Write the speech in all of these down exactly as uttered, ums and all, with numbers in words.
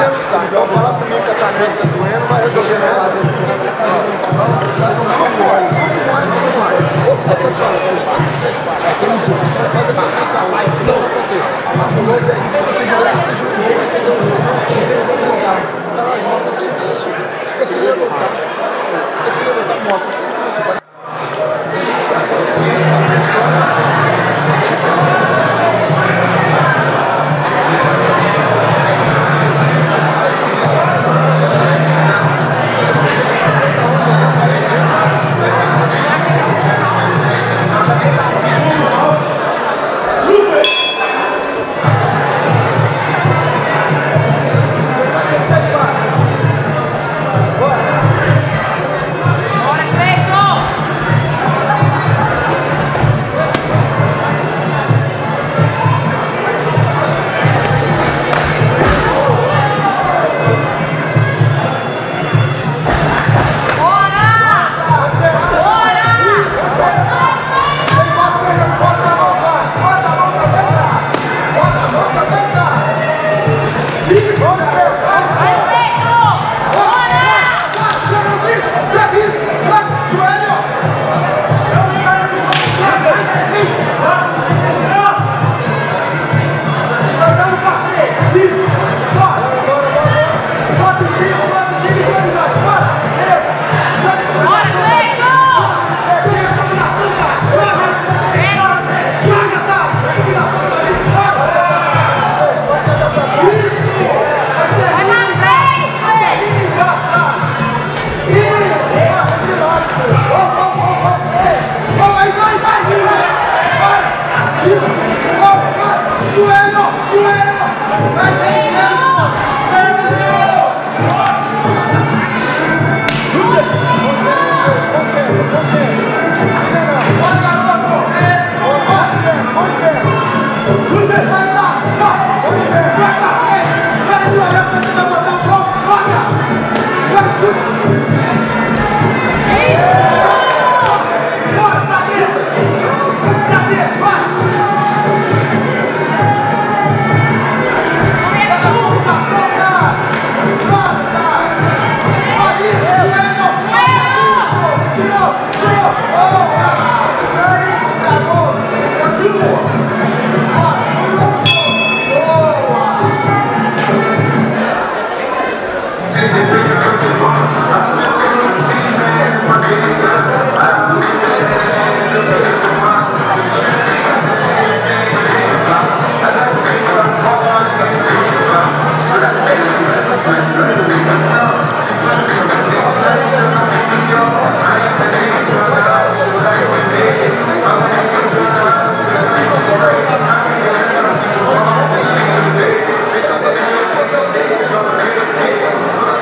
Então fala comigo que a tua mente tá doendo, vai resolver na base.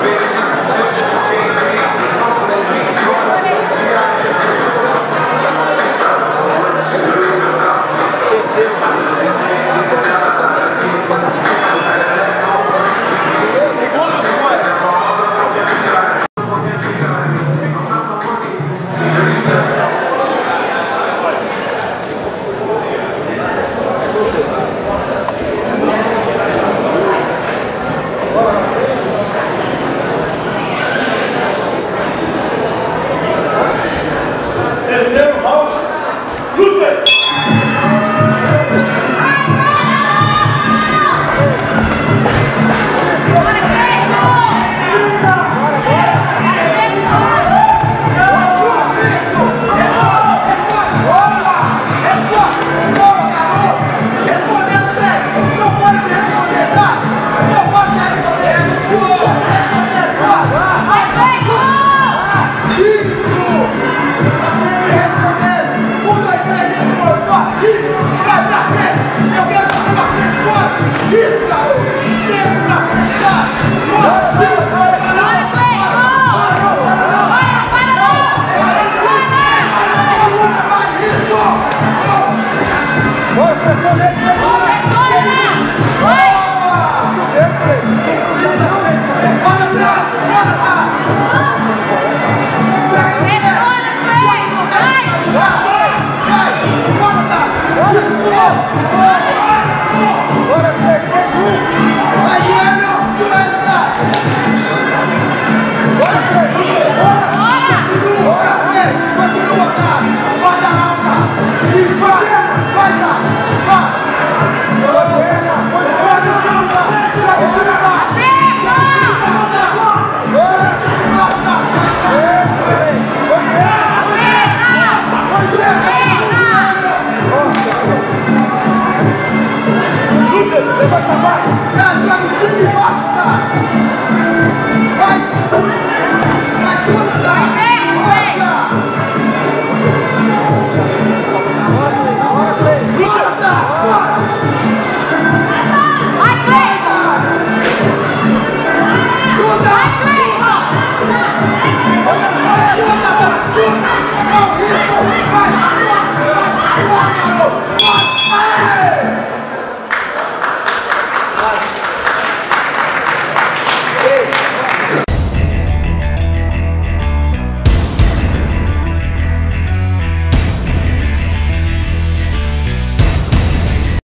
Thank you. Go!